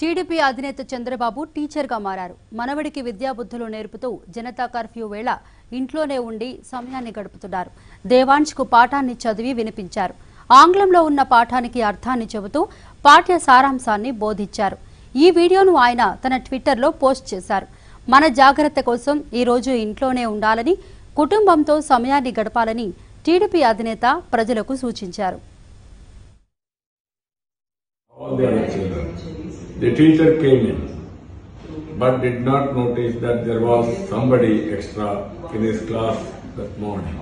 TDP అధినేత చంద్రబాబు టీచర్గా మారారు. మనవడికి విద్యాబుద్ధులు నేర్పుతూ జనతా కర్ఫ్యూ వేళ ఇంట్లోనే ఉండి సమయాన్ని గడుపుతున్నారు. దేవాంశ్కు పాఠాన్ని చదివి వినిపించారు. ఆంగ్లంలో ఉన్న పాఠానికి అర్థాన్ని చెబుతూ పాఠ్య సారాంశాన్ని బోధించారు. ఈ వీడియోను ఆయన తన ట్విట్టర్లో పోస్ట్ చేశారు. మన జాగృతి కోసం ఈ రోజు ఇంట్లోనే ఉండాలని, కుటుంబంతో సమయాన్ని గడపాలని టీడీపీ అధినేత ప్రజలకు సూచించారు. The teacher came in, but did not notice that there was somebody extra in his class that morning.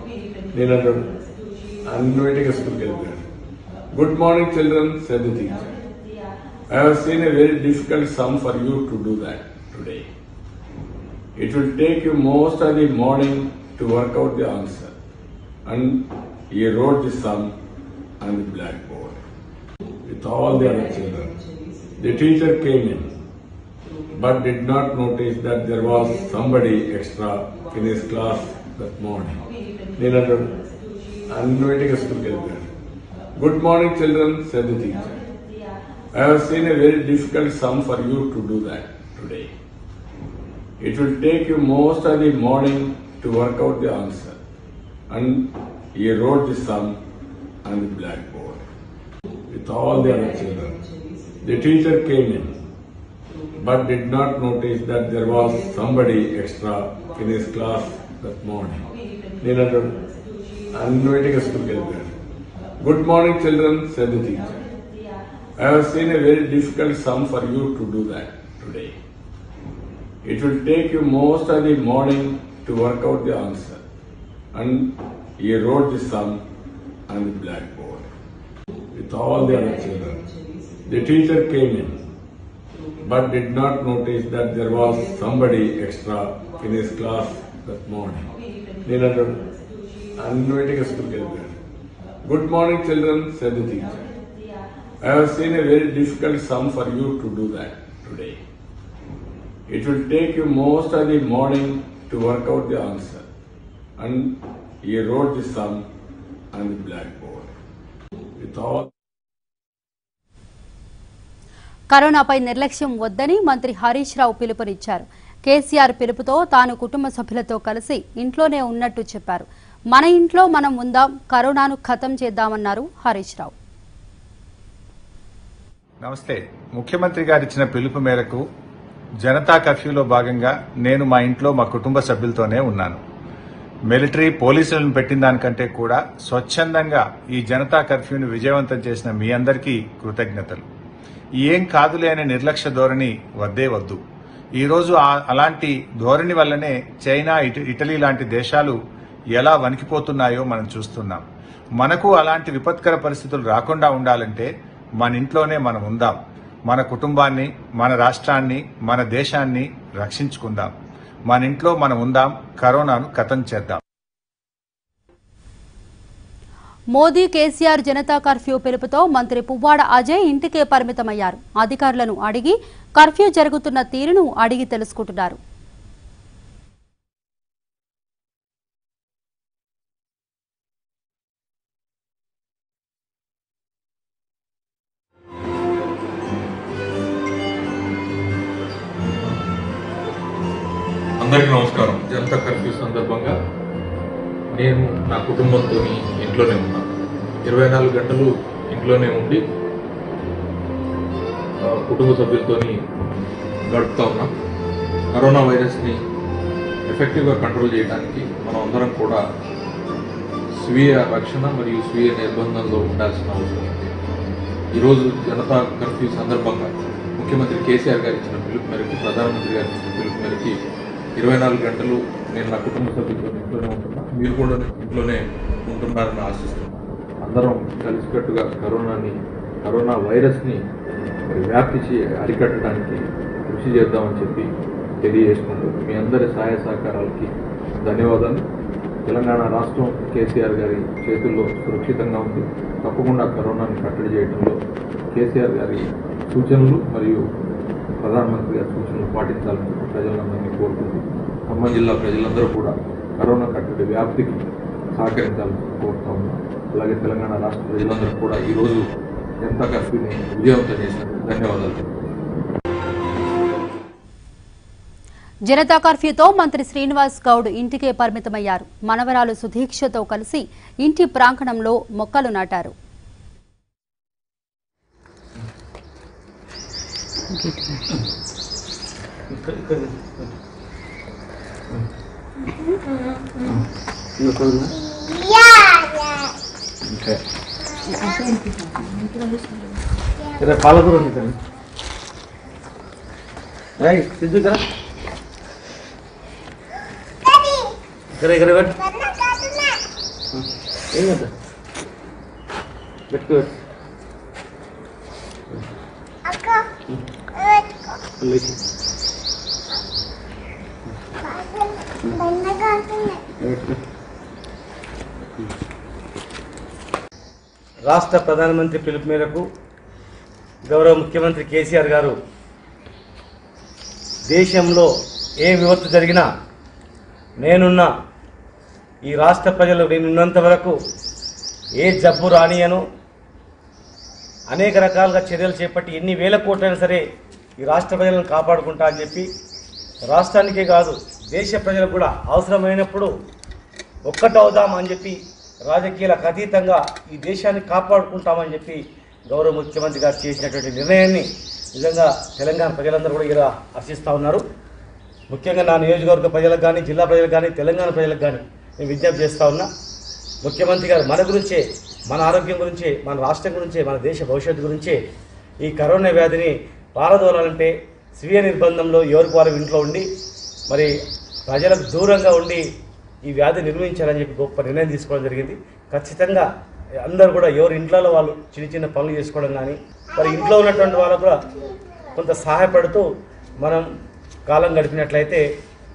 Good morning, children, said the teacher. I have seen a very difficult sum for you to do that today. It will take you most of the morning to work out the answer. And he wrote the sum on the blackboard with all the other children. The teacher came in, but did not notice that there was somebody extra in his class that morning. Good morning, children, said the teacher. I have seen a very difficult sum for you to do that today. It will take you most of the morning to work out the answer. And he wrote the sum on the blackboard with all the other children. The teacher came in, but did not notice that there was somebody extra in his class that morning. Good morning, children, said the teacher. I have seen a very difficult sum for you to do that today. It will take you most of the morning to work out the answer. And he wrote the sum on the blackboard with all the other children. The teacher came in, but did not notice that there was somebody extra in his class that morning. Good morning, children, said the teacher. I have seen a very difficult sum for you to do that today. It will take you most of the morning to work out the answer. And he wrote the sum on the blackboard with all. కరోనాపై నిర్లక్ష్యం వద్దని మంత్రి హరీష్ రావు పిలుపునిచ్చారు. కేసీఆర్ పిలుపుతో తాను కుటుంబ సభ్యులతో కలిసి ఇంట్లోనే ఉన్నట్టు చెప్పారు. మన ఇంట్లో మనం ఉందాం, కరోనాను ఖతం చేద్దామన్నారు హరీష్ రావు. నమస్తే. ముఖ్యమంత్రి గారు ఇచ్చిన పిలుపు మేరకు జనతా కర్ఫ్యూలో భాగంగా నేను మా ఇంట్లో మా కుటుంబ సభ్యులతోనే ఉన్నాను. మిలిటరీ పోలీసులను పెట్టిన దానికంటే కూడా స్వచ్ఛందంగా ఈ జనతా కర్ఫ్యూను విజయవంతం చేసిన మీ అందరికీ కృతజ్ఞతలు. ఏం కాదులే అనే నిర్లక్ష్య ధోరణి వద్దే వద్దు. ఈరోజు అలాంటి ధోరణి వల్లనే చైనా, ఇటలీ లాంటి దేశాలు ఎలా వణికిపోతున్నాయో మనం చూస్తున్నాం. మనకు అలాంటి విపత్కర పరిస్థితులు రాకుండా ఉండాలంటే మన ఇంట్లోనే మనం ఉందాం. మన కుటుంబాన్ని, మన రాష్ట్రాన్ని, మన దేశాన్ని రక్షించుకుందాం. మన ఇంట్లో మనం ఉందాం, కరోనాను ఖతం చేద్దాం. మోదీ, కేసీఆర్ జనతా కర్ఫ్యూ పిలుపుతో మంత్రి పువ్వాడ అజయ్ ఇంటికే పరిమితమయ్యారు. అధికారులను అడిగి కర్ఫ్యూ జరుగుతున్న తీరును అడిగి తెలుసుకుంటున్నారు. అందరికీ నమస్కారం. జనతా కర్ఫ్యూ సందర్భంగా నేను నా కుటుంబంతో ఇంట్లోనే ఉన్నాను. 24 గంటలు ఇంట్లోనే ఉండి కుటుంబ సభ్యులతో గడుపుతా ఉన్నాం. కరోనా వైరస్ని ఎఫెక్టివ్గా కంట్రోల్ చేయడానికి మనం అందరం కూడా స్వీయ రక్షణ మరియు స్వీయ నిర్బంధంలో ఉండాల్సిన అవసరం ఉంది. ఈరోజు జనతా కర్ఫ్యూ సందర్భంగా ముఖ్యమంత్రి కేసీఆర్ గారు ఇచ్చిన పిలుపు మేరకు, ప్రధానమంత్రి గారు ఇచ్చిన పిలుపు మేరకు 24 గంటలు నేను నా కుటుంబ సభ్యులతో ఇంట్లోనే ఉంటున్నాను. మీరు కూడా ఇంట్లోనే ఉంటున్నారని ఆశిస్తున్నాను. అందరం కలిసికట్టుగా కరోనా వైరస్ని వ్యాప్తి అరికట్టడానికి కృషి చేద్దామని చెప్పి తెలియజేసుకుంటున్నాను. మీ అందరి సహాయ సహకారాలకి ధన్యవాదాలు. తెలంగాణ రాష్ట్రం కేసీఆర్ గారి చేతుల్లో సురక్షితంగా ఉంది. తప్పకుండా కరోనాను కట్టడి చేయడంలో కేసీఆర్ గారి సూచనలు మరియు ప్రధానమంత్రి గారి సూచనలు పాటించాలని ప్రజలందరినీ కోరుతుంది. ఖమ్మం జిల్లా ప్రజలందరూ కూడా కరోనా కట్టడి వ్యాప్తికి సహకరించాలని కోరుతా ఉన్నాం. అలాగే తెలంగాణ రాష్ట్ర ప్రజలందరూ కూడా ఈరోజు జనతా కర్ఫ్యూని విజయవంతం చేసినందుకు ధన్యవాదాలు. జనతా కర్ఫ్యూతో మంత్రి శ్రీనివాస్ గౌడ్ ఇంటికే పరిమితమయ్యారు. మనవరాలు సుధీక్షతో కలిసి ఇంటి ప్రాంగణంలో మొక్కలు నాటారు. करे करे बैठ करना काटना नहीं होता बैठ बैठ अक्का बैठ को लेके बनना काटना राष्ट्र प्रधानमंत्री పిలుపు మేరకు గౌరవ ముఖ్యమంత్రి కేసీఆర్ గారు దేశంలో ఏ విపత్తు జరిగినా నేనున్నా ఈ రాష్ట్ర ప్రజలు నేనున్నంత వరకు ఏ జబ్బు రానియను అనేక రకాలుగా చర్యలు చేపట్టి ఎన్ని వేల కోట్లైనా సరే ఈ రాష్ట్ర ప్రజలను కాపాడుకుంటా అని చెప్పి రాష్ట్రానికే కాదు దేశ ప్రజలకు కూడా అవసరమైనప్పుడు ఒక్కటవుదామని చెప్పి రాజకీయాలకు అతీతంగా ఈ దేశాన్ని కాపాడుకుంటామని చెప్పి గౌరవ ముఖ్యమంత్రి గారు చేసినటువంటి నిర్ణయాన్ని నిజంగా తెలంగాణ ప్రజలందరూ కూడా ఇలా హర్షిస్తూ ఉన్నారు. ముఖ్యంగా నా నియోజకవర్గ ప్రజలకు కానీ జిల్లా ప్రజలకు కానీ తెలంగాణ ప్రజలకు కానీ నేను విజ్ఞప్తి చేస్తూ ఉన్నా. ముఖ్యమంత్రి గారు మన గురించే మన ఆరోగ్యం గురించే మన రాష్ట్రం గురించే మన దేశ భవిష్యత్తు గురించే ఈ కరోనా వ్యాధిని పారదోలాలంటే స్వీయ నిర్బంధంలో ఎవరికి వారు ఇంట్లో ఉండి మరి ప్రజలకు దూరంగా ఉండి ఈ వ్యాధి నిర్మించాలని చెప్పి గొప్ప నిర్ణయం తీసుకోవడం జరిగింది. ఖచ్చితంగా అందరూ కూడా ఎవరి ఇంట్లో వాళ్ళు చిన్న చిన్న పనులు చేసుకోవడం కానీ మరి ఇంట్లో ఉన్నటువంటి వాళ్ళకు కూడా కొంత సహాయపడుతూ మనం కాలం గడిపినట్లయితే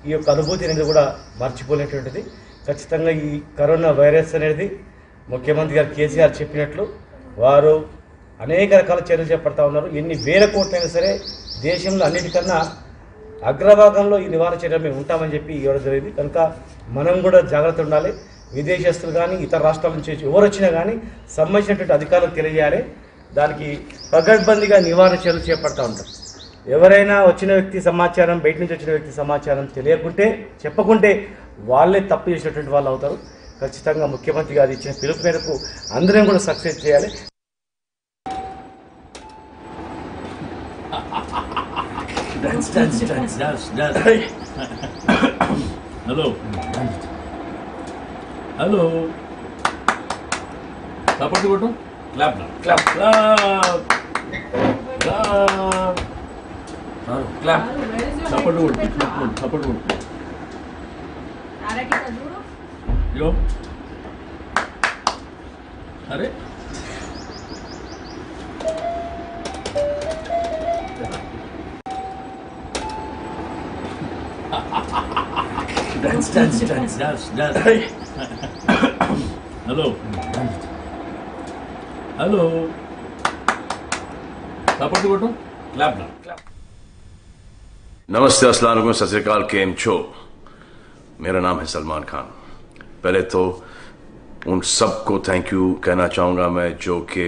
ఈ యొక్క అనుభూతి అనేది కూడా మర్చిపోలేటువంటిది. ఖచ్చితంగా ఈ కరోనా వైరస్ అనేది ముఖ్యమంత్రి గారు కేసీఆర్ చెప్పినట్లు వారు అనేక రకాల చర్యలు చేపడతా ఉన్నారు. ఎన్ని వేల కోట్లైనా సరే దేశంలో అన్నిటికన్నా అగ్రభాగంలో ఈ నివారణ చర్యలు మేము ఉంటామని చెప్పి ఇవ్వడం జరిగింది. కనుక మనం కూడా జాగ్రత్త ఉండాలి. విదేశస్తులు కానీ ఇతర రాష్ట్రాల నుంచి ఎవరు వచ్చినా కానీ సంబంధించినటువంటి అధికారులకు తెలియజేయాలి. దానికి పకడ్బందీగా నివారణ చర్యలు చేపడతా ఉంటారు. ఎవరైనా వచ్చిన వ్యక్తి సమాచారం బయట నుంచి వచ్చిన వ్యక్తి సమాచారం తెలియకుంటే చెప్పకుంటే వాళ్ళే తప్పు చేసినటువంటి వాళ్ళు అవుతారు. ఖచ్చితంగా ముఖ్యమంత్రి గారు ఇచ్చిన పిలుపు మేరకు అందరం కూడా సక్సెస్ చేయాలి. హలో హలో సపోర్ట్ కొట్టం clap clap clap clap support wood araki ka juro yo are dance hello hello support wood clap clap नमस्ते अस्सलाम वालेकुम सत श्री अकाल केम छो. मेरा नाम है सलमान खान. पहले तो उन सबको थैंक यू कहना चाहूँगा मैं जो कि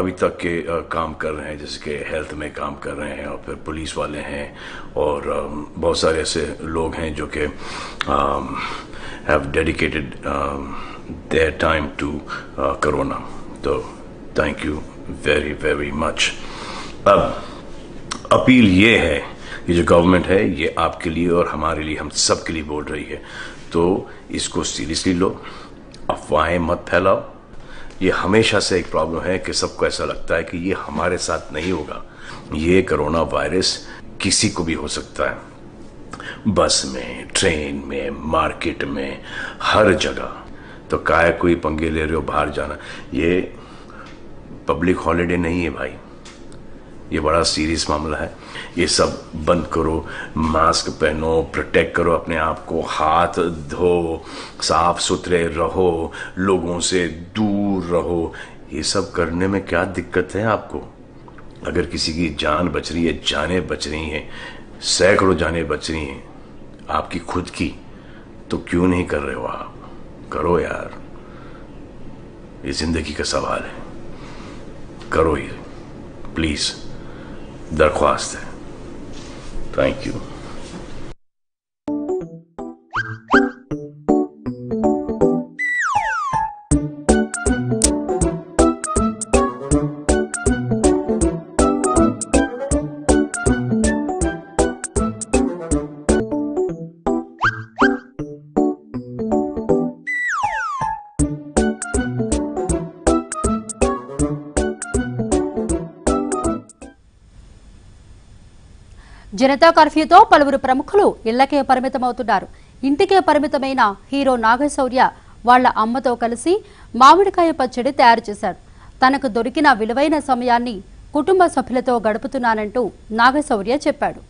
अभी तक के काम कर रहे हैं, जैसे कि हेल्थ में काम कर रहे हैं और फिर पुलिस वाले हैं और बहुत सारे ऐसे लोग हैं जो कि have dedicated their time to corona. तो thank you very very much. अब अपील ये है, ये जो गवर्नमेंट है ये आपके लिए और हमारे लिए हम सब के लिए बोल रही है, तो इसको सीरियसली लो. अफवाहें मत फैलाओ. ये हमेशा से एक प्रॉब्लम है कि सबको ऐसा लगता है कि ये हमारे साथ नहीं होगा. ये कोरोना वायरस किसी को भी हो सकता है. बस में, ट्रेन में, मार्केट में, हर जगह. तो काहे कोई पंगे ले रहे हो बाहर जाना. ये पब्लिक हॉलीडे नहीं है भाई. ये बड़ा सीरियस मामला है. ये सब बंद करो, मास्क पहनो, प्रोटेक्ट करो अपने आप को, हाथ धो, साफ सुथरे रहो, लोगों से दूर रहो. ये सब करने में क्या दिक्कत है आपको? अगर किसी की जान बच रही है, जानें बच रही हैं, सैकड़ों जानें बच रही हैं आपकी खुद की, तो क्यों नहीं कर रहे हो आप? करो यार, ये जिंदगी का सवाल है. करो ये प्लीज़, दरख्वास्त है. Thank you. జనతా కర్ఫ్యూతో పలువురు ప్రముఖులు ఇళ్లకే పరిమితమవుతున్నారు. ఇంటికే పరిమితమైన హీరో నాగశౌర్య వాళ్ళ అమ్మతో కలిసి మామిడికాయ పచ్చడి తయారు చేశారు. తనకు దొరికిన విలువైన సమయాన్ని కుటుంబ సభ్యులతో గడుపుతున్నానంటూ నాగశౌర్య చెప్పాడు.